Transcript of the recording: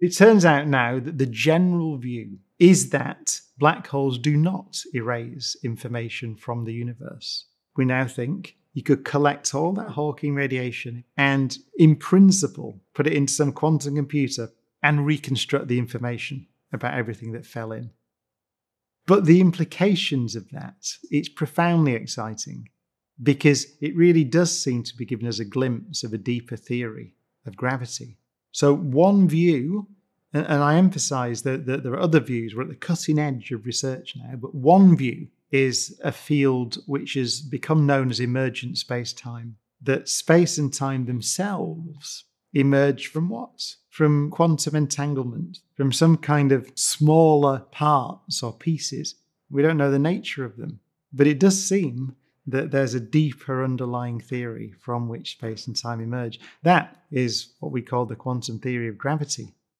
It turns out now that the general view is that black holes do not erase information from the universe. We now think you could collect all that Hawking radiation and, in principle, put it into some quantum computer and reconstruct the information about everything that fell in. But the implications of that, it's profoundly exciting because it really does seem to be giving us a glimpse of a deeper theory of gravity. So one view, and I emphasize that there are other views, we're at the cutting edge of research now, but one view is a field which has become known as emergent space-time, that space and time themselves emerge from what? From quantum entanglement, from some kind of smaller parts or pieces. We don't know the nature of them, but it does seem that there's a deeper underlying theory from which space and time emerge. That is what we call the quantum theory of gravity.